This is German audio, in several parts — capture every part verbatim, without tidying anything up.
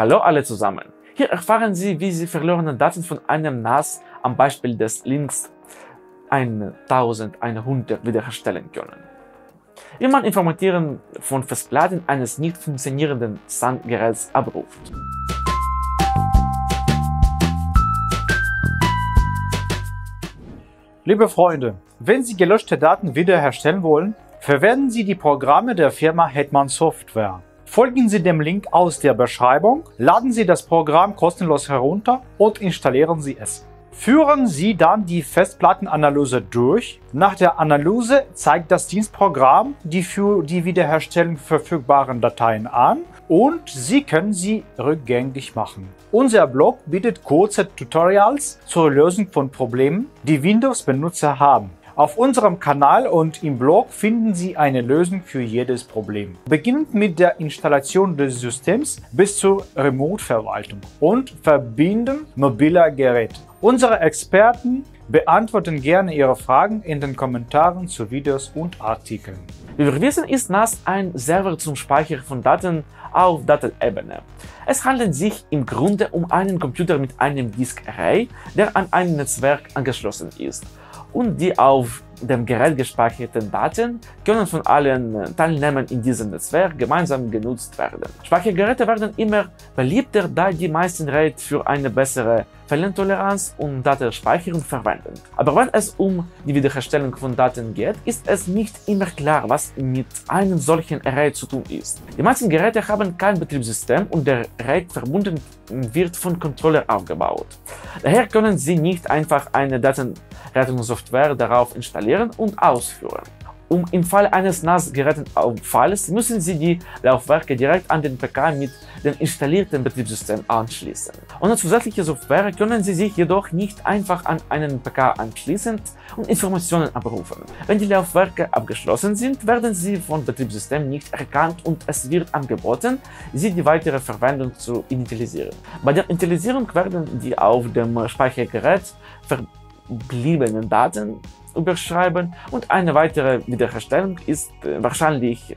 Hallo alle zusammen! Hier erfahren Sie, wie Sie verlorene Daten von einem N A S am Beispiel des Links elfhundert wiederherstellen können. Wie man Informationen von Festplatten eines nicht funktionierenden S A N-Geräts abruft. Liebe Freunde, wenn Sie gelöschte Daten wiederherstellen wollen, verwenden Sie die Programme der Firma Hetman Software. Folgen Sie dem Link aus der Beschreibung, laden Sie das Programm kostenlos herunter und installieren Sie es. Führen Sie dann die Festplattenanalyse durch. Nach der Analyse zeigt das Dienstprogramm die für die Wiederherstellung verfügbaren Dateien an und Sie können sie rückgängig machen. Unser Blog bietet kurze Tutorials zur Lösung von Problemen, die Windows-Benutzer haben. Auf unserem Kanal und im Blog finden Sie eine Lösung für jedes Problem, beginnend mit der Installation des Systems bis zur Remote-Verwaltung und Verbinden mobiler Geräte. Unsere Experten beantworten gerne Ihre Fragen in den Kommentaren zu Videos und Artikeln. Wie wir wissen, ist N A S ein Server zum Speichern von Daten auf Datenebene. Es handelt sich im Grunde um einen Computer mit einem Disk-Array, der an ein Netzwerk angeschlossen ist. Und die auf dem Gerät gespeicherten Daten können von allen Teilnehmern in diesem Netzwerk gemeinsam genutzt werden. Speichergeräte werden immer beliebter, da die meisten RAID für eine bessere Fehlentoleranz und Datenspeicherung verwenden. Aber wenn es um die Wiederherstellung von Daten geht, ist es nicht immer klar, was mit einem solchen Array zu tun ist. Die meisten Geräte haben kein Betriebssystem und der RAID verbunden wird von Controller aufgebaut. Daher können Sie nicht einfach eine Datenrettungssoftware darauf installieren und ausführen. Um im Fall eines N A S-Geräteunfalls müssen Sie die Laufwerke direkt an den P K mit dem installierten Betriebssystem anschließen. Ohne zusätzliche Software können Sie sich jedoch nicht einfach an einen P K anschließen und Informationen abrufen. Wenn die Laufwerke abgeschlossen sind, werden sie vom Betriebssystem nicht erkannt und es wird angeboten, sie die weitere Verwendung zu initialisieren. Bei der Initialisierung werden die auf dem Speichergerät verbliebenen Daten überschreiben und eine weitere Wiederherstellung ist wahrscheinlich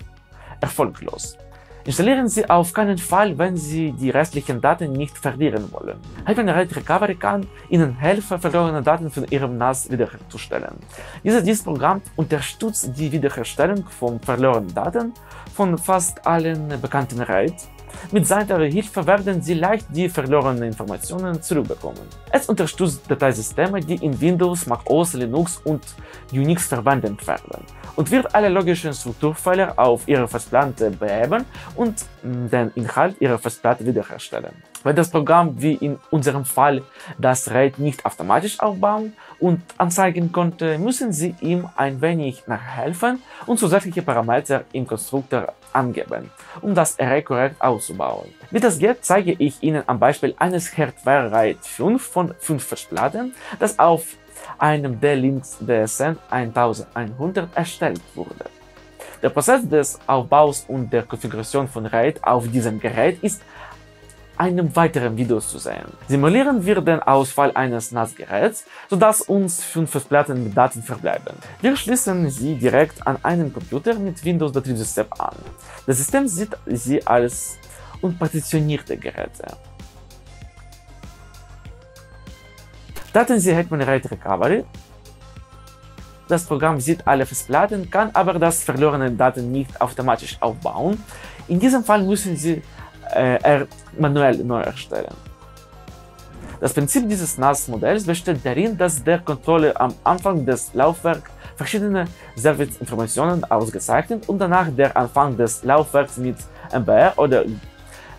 erfolglos. Installieren Sie auf keinen Fall, wenn Sie die restlichen Daten nicht verlieren wollen. Hetman RAID Recovery kann Ihnen helfen, verlorene Daten von Ihrem N A S wiederherzustellen. Dieses Dienstprogramm unterstützt die Wiederherstellung von verlorenen Daten von fast allen bekannten RAID. Mit seiner Hilfe werden Sie leicht die verlorenen Informationen zurückbekommen. Es unterstützt Dateisysteme, die in Windows, macOS, Linux und Unix verwendet werden und wird alle logischen Strukturfehler auf Ihrer Festplatte beheben und den Inhalt Ihrer Festplatte wiederherstellen. Wenn das Programm, wie in unserem Fall, das RAID nicht automatisch aufbauen und anzeigen konnte, müssen Sie ihm ein wenig nachhelfen und zusätzliche Parameter im Konstruktor angeben, um das Array korrekt auszubauen. Wie das geht, zeige ich Ihnen am Beispiel eines Hardware RAID fünf von fünf Festplatten, das auf einem D-Link D S N elfhundert erstellt wurde. Der Prozess des Aufbaus und der Konfiguration von RAID auf diesem Gerät ist einem weiteren Video zu sehen. Simulieren wir den Ausfall eines N A S-Geräts, sodass uns fünf Festplatten mit Daten verbleiben. Wir schließen sie direkt an einen Computer mit Windows-Betriebssystem an. Das System sieht sie als unpartitionierte Geräte. Starten Sie Hetman RAID Recovery. Das Programm sieht alle Festplatten, kann aber das verlorene Daten nicht automatisch aufbauen. In diesem Fall müssen Sie Er manuell neu erstellen. Das Prinzip dieses N A S-Modells besteht darin, dass der Controller am Anfang des Laufwerks verschiedene Serviceinformationen ausgezeichnet und danach der Anfang des Laufwerks mit M B R oder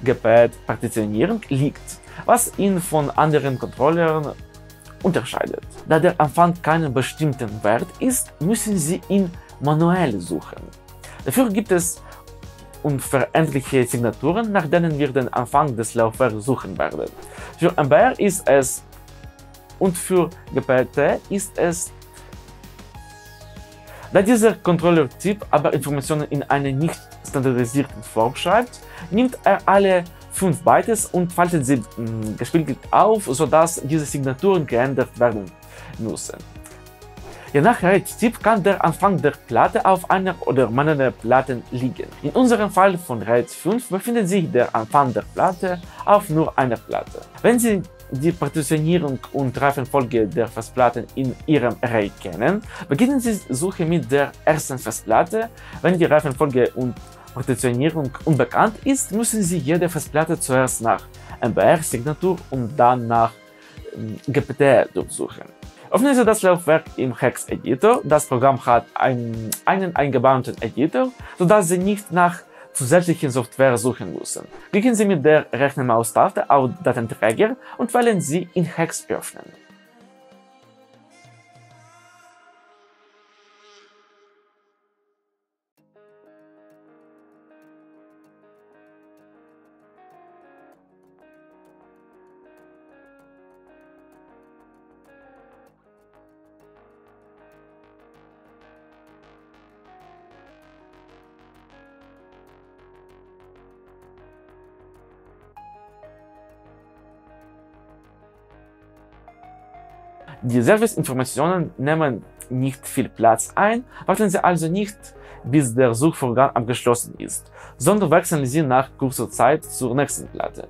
G P T-Partitionierung liegt, was ihn von anderen Controllern unterscheidet. Da der Anfang keinen bestimmten Wert ist, müssen Sie ihn manuell suchen. Dafür gibt es unveränderliche Signaturen, nach denen wir den Anfang des Laufwerks suchen werden. Für M B R ist es und für G P T ist es. Da dieser Controller-Typ aber Informationen in einer nicht standardisierten Form schreibt, nimmt er alle fünf Bytes und faltet sie mh, gespiegelt auf, sodass diese Signaturen geändert werden müssen. Je nach RAID-Typ kann der Anfang der Platte auf einer oder mehreren Platten liegen. In unserem Fall von RAID fünf befindet sich der Anfang der Platte auf nur einer Platte. Wenn Sie die Partitionierung und Reifenfolge der Festplatten in Ihrem RAID kennen, beginnen Sie die Suche mit der ersten Festplatte. Wenn die Reifenfolge und Partitionierung unbekannt ist, müssen Sie jede Festplatte zuerst nach M B R-Signatur und dann nach G P T durchsuchen. Öffnen Sie das Laufwerk im Hex-Editor. Das Programm hat einen, einen eingebauten Editor, sodass Sie nicht nach zusätzlichen Software suchen müssen. Klicken Sie mit der rechten Maustaste auf Datenträger und wählen Sie in Hex öffnen. Die Serviceinformationen nehmen nicht viel Platz ein, warten Sie also nicht, bis der Suchvorgang abgeschlossen ist, sondern wechseln Sie nach kurzer Zeit zur nächsten Platte.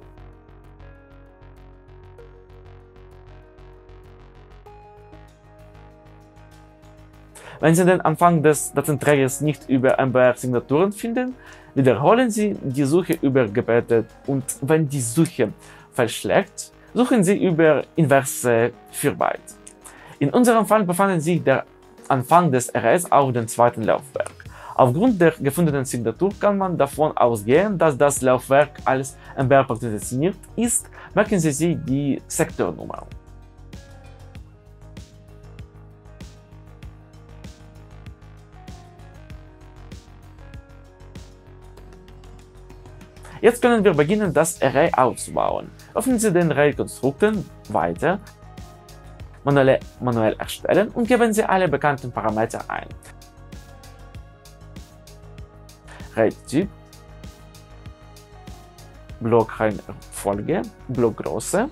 Wenn Sie den Anfang des Datenträgers nicht über M B R-Signaturen finden, wiederholen Sie die Suche über G P T und wenn die Suche verschlägt, suchen Sie über inverse Fürbyte. In unserem Fall befanden sich der Anfang des R S auf dem zweiten Laufwerk. Aufgrund der gefundenen Signatur kann man davon ausgehen, dass das Laufwerk als M B R partitioniert ist. Merken Sie sich die Sektornummer. Jetzt können wir beginnen, das Array aufzubauen. Öffnen Sie den RAID-Konstruktor weiter, manuell, manuell erstellen und geben Sie alle bekannten Parameter ein. RAID-Typ, Blockreihenfolge, Blockgröße.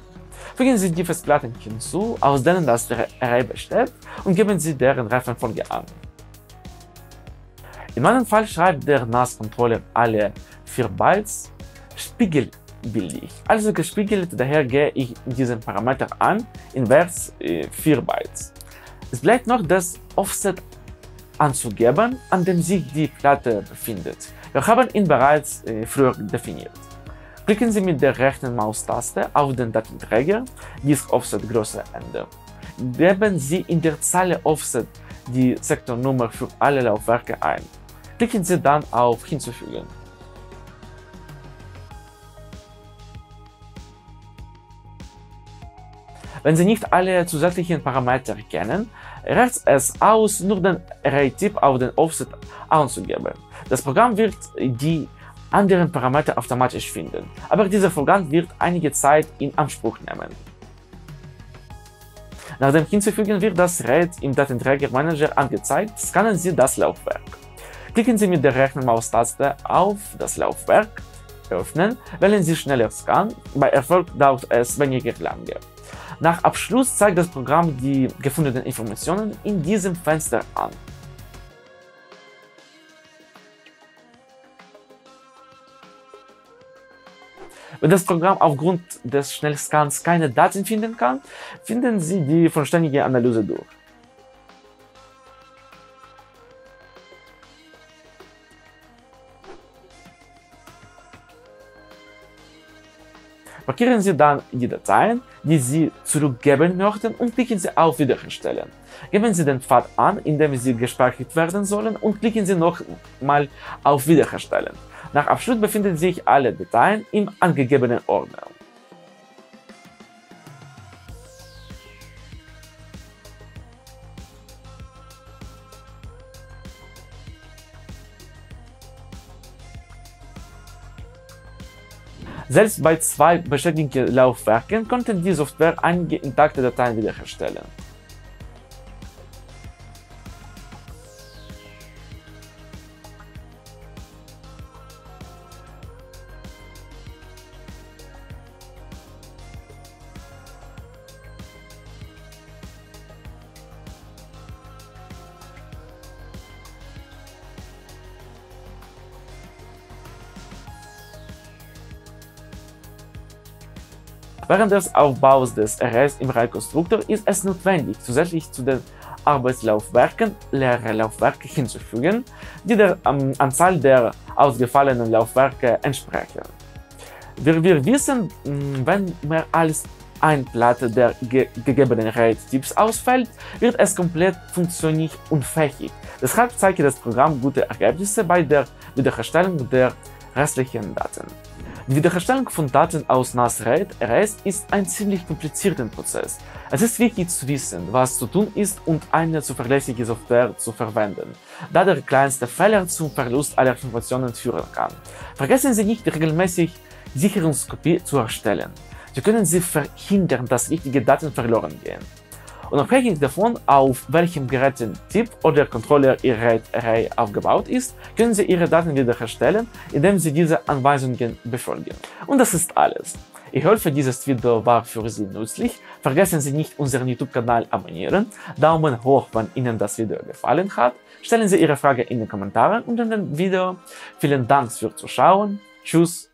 Fügen Sie die Festplatten hinzu, aus denen das Array besteht und geben Sie deren Reifenfolge an. In meinem Fall schreibt der N A S-Controller alle vier Bytes spiegelbildlich, also gespiegelt, daher gehe ich diesen Parameter an, invers äh, vier Bytes. Es bleibt noch das Offset anzugeben, an dem sich die Platte befindet. Wir haben ihn bereits äh, früher definiert. Klicken Sie mit der rechten Maustaste auf den Datenträger, Disk Offset Größe ändern. Geben Sie in der Zeile Offset die Sektornummer für alle Laufwerke ein. Klicken Sie dann auf Hinzufügen. Wenn Sie nicht alle zusätzlichen Parameter kennen, reicht es aus, nur den Array-Typ auf den Offset anzugeben. Das Programm wird die anderen Parameter automatisch finden, aber dieser Vorgang wird einige Zeit in Anspruch nehmen. Nach dem Hinzufügen wird das RAID im Datenträger-Manager angezeigt, scannen Sie das Laufwerk. Klicken Sie mit der rechten Maustaste auf das Laufwerk, öffnen, wählen Sie schneller Scan, bei Erfolg dauert es weniger lange. Nach Abschluss zeigt das Programm die gefundenen Informationen in diesem Fenster an. Wenn das Programm aufgrund des Schnellscans keine Daten finden kann, finden Sie die vollständige Analyse durch. Markieren Sie dann die Dateien, die Sie zurückgeben möchten und klicken Sie auf Wiederherstellen. Geben Sie den Pfad an, in dem Sie gespeichert werden sollen und klicken Sie nochmal auf Wiederherstellen. Nach Abschluss befinden sich alle Dateien im angegebenen Ordner. Selbst bei zwei beschädigten Laufwerken konnte die Software einige intakte Dateien wiederherstellen. Während des Aufbaus des R A I D im R A I D-Konstruktor ist es notwendig, zusätzlich zu den Arbeitslaufwerken leere Laufwerke hinzufügen, die der ähm, Anzahl der ausgefallenen Laufwerke entsprechen. Wir, wir wissen, wenn mehr als eine Platte der ge gegebenen R A I D-Tipps ausfällt, wird es komplett funktionsunfähig. Deshalb zeigt das Programm gute Ergebnisse bei der Wiederherstellung der restlichen Daten. Die Wiederherstellung von Daten aus N A S-R A I D-Arrays ist ein ziemlich komplizierter Prozess. Es ist wichtig zu wissen, was zu tun ist und eine zuverlässige Software zu verwenden, da der kleinste Fehler zum Verlust aller Informationen führen kann. Vergessen Sie nicht, regelmäßig Sicherungskopie zu erstellen. So können Sie verhindern, dass wichtige Daten verloren gehen. Unabhängig davon, auf welchem Gerätetyp oder Controller Ihr R A I D-Array aufgebaut ist, können Sie Ihre Daten wiederherstellen, indem Sie diese Anweisungen befolgen. Und das ist alles. Ich hoffe, dieses Video war für Sie nützlich. Vergessen Sie nicht, unseren YouTube-Kanal abonnieren. Daumen hoch, wenn Ihnen das Video gefallen hat. Stellen Sie Ihre Frage in den Kommentaren unter dem Video. Vielen Dank fürs Zuschauen. Tschüss.